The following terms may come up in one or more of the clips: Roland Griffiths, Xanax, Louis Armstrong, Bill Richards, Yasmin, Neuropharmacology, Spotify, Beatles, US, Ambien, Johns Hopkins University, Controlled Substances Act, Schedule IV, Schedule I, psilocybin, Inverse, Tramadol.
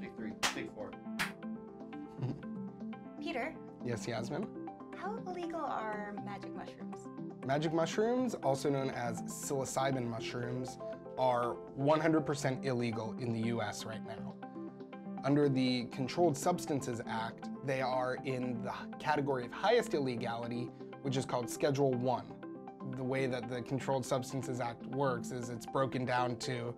Take three, take four. Peter? Yes, Yasmin? How illegal are magic mushrooms? Magic mushrooms, also known as psilocybin mushrooms, are 100% illegal in the US right now. Under the Controlled Substances Act, they are in the category of highest illegality, which is called Schedule I. The way that the Controlled Substances Act works is it's broken down to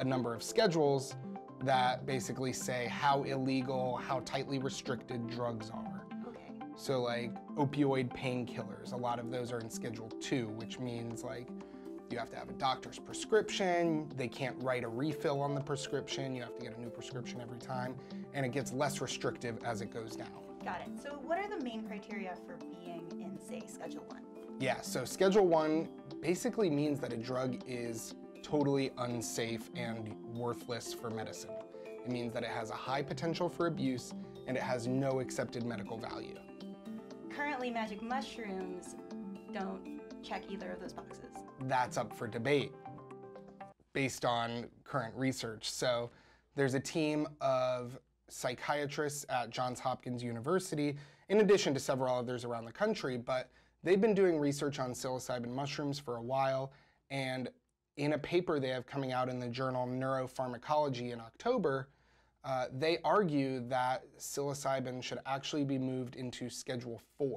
a number of schedules that basically say how illegal, how tightly restricted drugs are. Okay. So like opioid painkillers, a lot of those are in Schedule II, which means like you have to have a doctor's prescription, they can't write a refill on the prescription, you have to get a new prescription every time, and it gets less restrictive as it goes down. Got it. So what are the main criteria for being in, say, Schedule I? Yeah, so Schedule I basically means that a drug is totally unsafe and worthless for medicine. It means that it has a high potential for abuse and it has no accepted medical value. Currently, magic mushrooms don't check either of those boxes. That's up for debate based on current research. So there's a team of psychiatrists at Johns Hopkins University, in addition to several others around the country, but they've been doing research on psilocybin mushrooms for a while, and in a paper they have coming out in the journal Neuropharmacology in October, they argue that psilocybin should actually be moved into Schedule IV.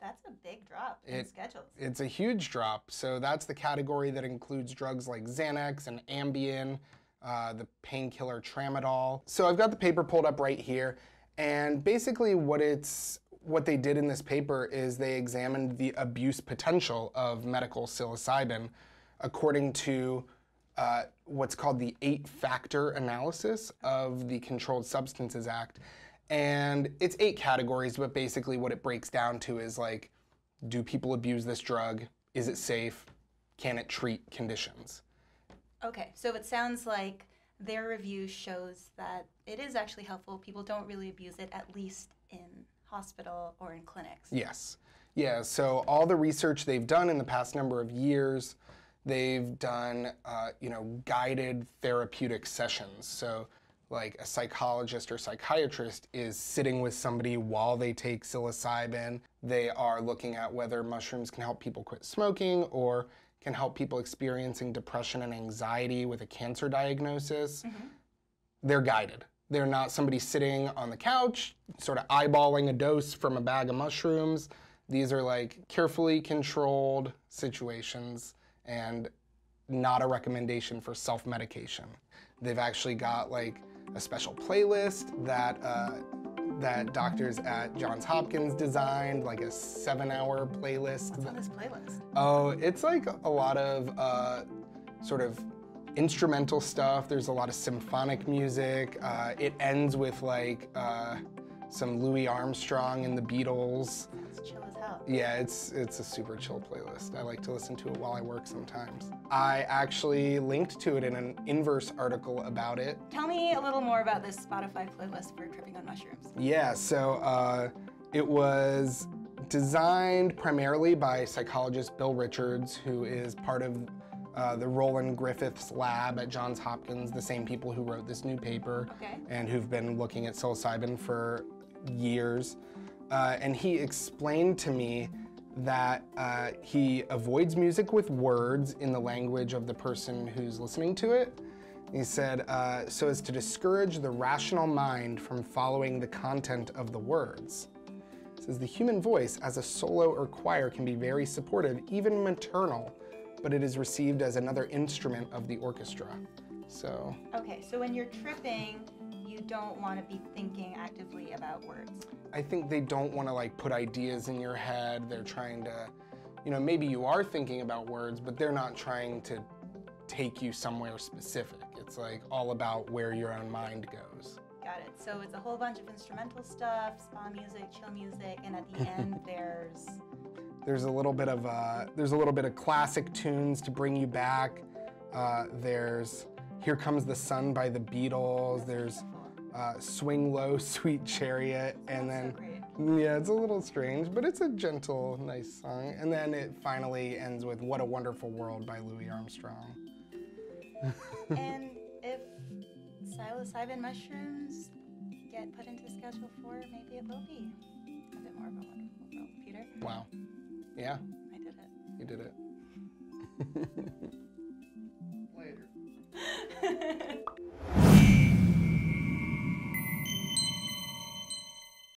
That's a big drop in schedules. It's a huge drop. So that's the category that includes drugs like Xanax and Ambien, the painkiller Tramadol. So I've got the paper pulled up right here, and basically what they did in this paper is they examined the abuse potential of medical psilocybin according to what's called the 8-factor analysis of the Controlled Substances Act. And it's 8 categories, but basically what it breaks down to is like, do people abuse this drug? Is it safe? Can it treat conditions? Okay, so it sounds like their review shows that it is actually helpful. People don't really abuse it, at least in hospital or in clinics. Yes. Yeah, so all the research they've done in the past number of years, they've done guided therapeutic sessions. So like a psychologist or psychiatrist is sitting with somebody while they take psilocybin. They are looking at whether mushrooms can help people quit smoking or can help people experiencing depression and anxiety with a cancer diagnosis. Mm-hmm. They're guided. They're not somebody sitting on the couch, sort of eyeballing a dose from a bag of mushrooms. These are like carefully controlled situations and not a recommendation for self-medication. They've actually got like a special playlist that that doctors at Johns Hopkins designed, like a 7-hour playlist. What's on this playlist? Oh, it's like a lot of sort of instrumental stuff. There's a lot of symphonic music. It ends with like some Louis Armstrong and the Beatles. That's chill as hell. Yeah, it's a super chill playlist. I like to listen to it while I work sometimes. I actually linked to it in an Inverse article about it. Tell me a little more about this Spotify playlist for tripping on mushrooms. Yeah, so it was designed primarily by psychologist Bill Richards, who is part of the Roland Griffiths lab at Johns Hopkins, the same people who wrote this new paper, okay, and who've been looking at psilocybin for years. And he explained to me that he avoids music with words in the language of the person who's listening to it. He said, so as to discourage the rational mind from following the content of the words. He says, the human voice as a solo or choir can be very supportive, even maternal, but it is received as another instrument of the orchestra. So. Okay, so when you're tripping, you don't want to be thinking actively about words. I think they don't want to like put ideas in your head. They're trying to, you know, maybe you are thinking about words, but they're not trying to take you somewhere specific. It's like all about where your own mind goes. Got it. So it's a whole bunch of instrumental stuff, spa music, chill music, and at the end there's. There's a little bit of classic tunes to bring you back. There's "Here Comes the Sun" by the Beatles. There's "Swing Low, Sweet Chariot," and then yeah, it's a little strange, but it's a gentle, nice song. And then it finally ends with "What a Wonderful World" by Louis Armstrong. And if psilocybin mushrooms get put into Schedule IV, maybe it will be a bit more of a wonderful world, Peter. Wow. Yeah. I did it. You did it. Later.